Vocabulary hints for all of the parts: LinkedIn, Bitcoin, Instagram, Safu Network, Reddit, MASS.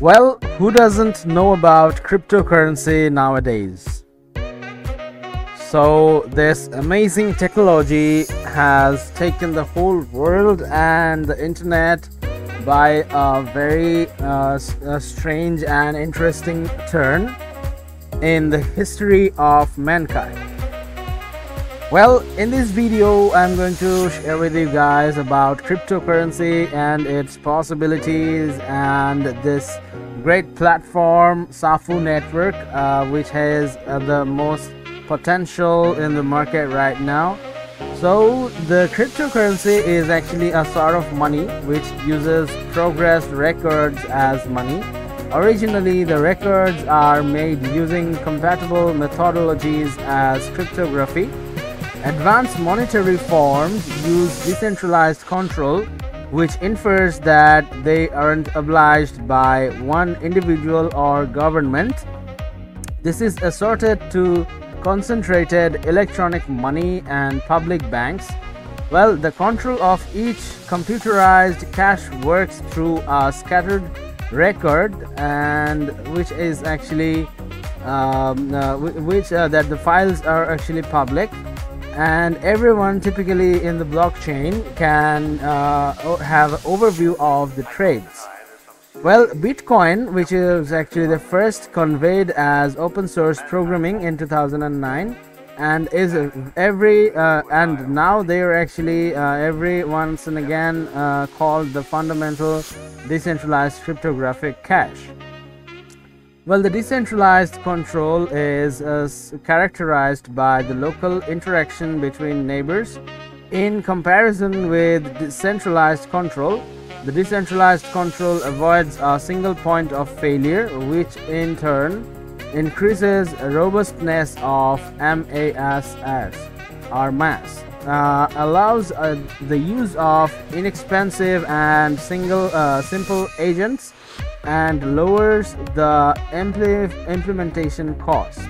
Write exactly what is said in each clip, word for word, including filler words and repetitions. Well, who doesn't know about cryptocurrency nowadays? So this amazing technology has taken the whole world and the internet by a very uh, a strange and interesting turn in the history of mankind. Well, in this video I'm going to share with you guys about cryptocurrency and its possibilities and this great platform Safu Network, uh, which has uh, the most potential in the market right now. So the cryptocurrency is actually a sort of money which uses progress records as money. Originally, the records are made using compatible methodologies as cryptography. Advanced monetary forms use decentralized control, which infers that they aren't obliged by one individual or government. This is assorted to concentrated electronic money and public banks. Well, the control of each computerized cash works through a scattered record, and which is actually um, uh, which uh, that the files are actually public, and everyone typically in the blockchain can uh, have an overview of the trades. Well, Bitcoin, which is actually the first conveyed as open source programming in two thousand nine, and is every uh, and now they are actually uh, every once and again uh, called the fundamental decentralized cryptographic cache. Well, the decentralized control is uh, characterized by the local interaction between neighbors. In comparison with decentralized control, the decentralized control avoids a single point of failure, which in turn increases robustness of MASS, or MASS, uh, allows uh, the use of inexpensive and single uh, simple agents, and lowers the impl implementation cost.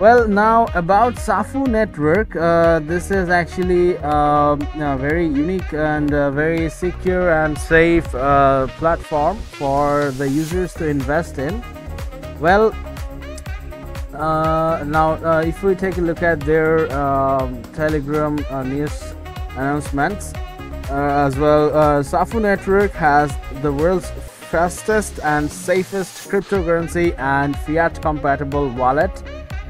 Well, now about Safu Network, uh, this is actually uh, a very unique and uh, very secure and safe uh, platform for the users to invest in. Well, uh, now uh, if we take a look at their uh, Telegram uh, news announcements, uh, as well, uh, Safu Network has the world's fastest and safest cryptocurrency and fiat compatible wallet,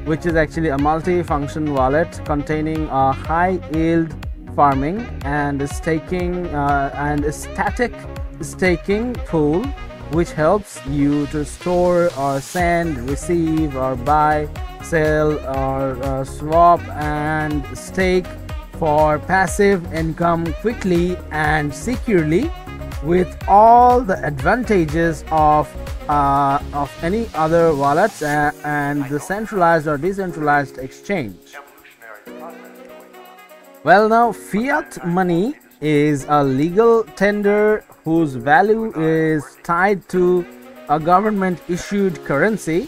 which is actually a multi-function wallet containing a high-yield farming and staking uh, and static staking pool, which helps you to store or send, receive or buy, sell or uh, swap and stake for passive income quickly and securely, with all the advantages of Uh, of any other wallets uh, and the centralized or decentralized exchange. Well, now fiat money is a legal tender whose value is tied to a government issued currency,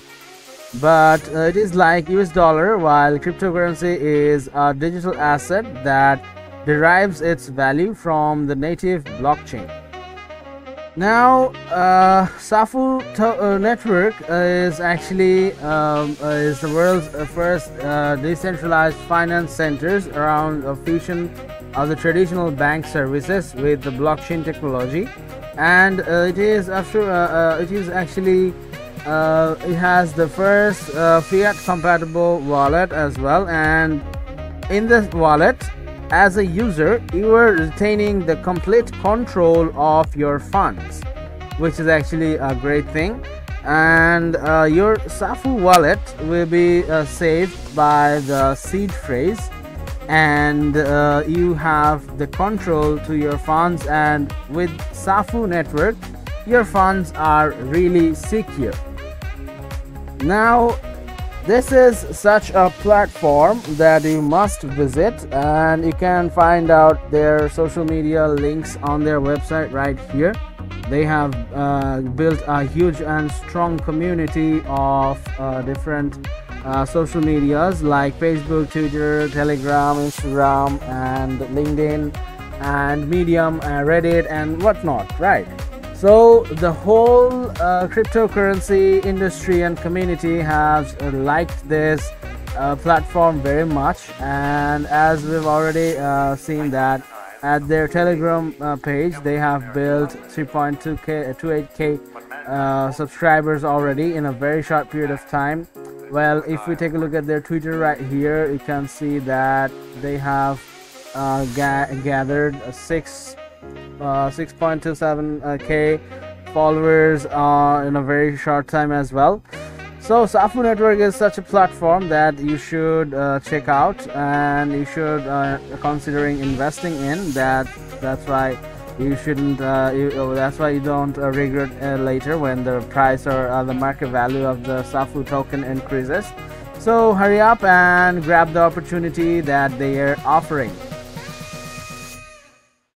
but uh, it is like U S dollar, while cryptocurrency is a digital asset that derives its value from the native blockchain. Now, uh, Safu uh, Network is actually um, uh, is the world's first uh, decentralized finance centers around a fusion of the traditional bank services with the blockchain technology, and uh, it is after uh, uh, it is actually uh, it has the first uh, fiat compatible wallet as well, and in this wallet, as a user, you are retaining the complete control of your funds, which is actually a great thing. And uh, your Safu wallet will be uh, saved by the seed phrase, and uh, you have the control to your funds. And with Safu Network, your funds are really secure. Now, this is such a platform that you must visit, and you can find out their social media links on their website right here. They have uh, built a huge and strong community of uh, different uh, social medias like Facebook, Twitter, Telegram, Instagram and LinkedIn and Medium, uh, Reddit and whatnot, right? So the whole uh, cryptocurrency industry and community has liked this uh, platform very much, and as we've already uh, seen that at their Telegram uh, page, they have built three point two K, twenty-eight K uh, subscribers already in a very short period of time. Well, if we take a look at their Twitter right here, you can see that they have uh, ga gathered six. Uh, six point two seven K followers uh, in a very short time as well. So Safu Network is such a platform that you should uh, check out, and you should uh, considering investing in that. That's why you shouldn't. Uh, you, that's why you don't uh, regret uh, later when the price or uh, the market value of the Safu token increases. So hurry up and grab the opportunity that they are offering.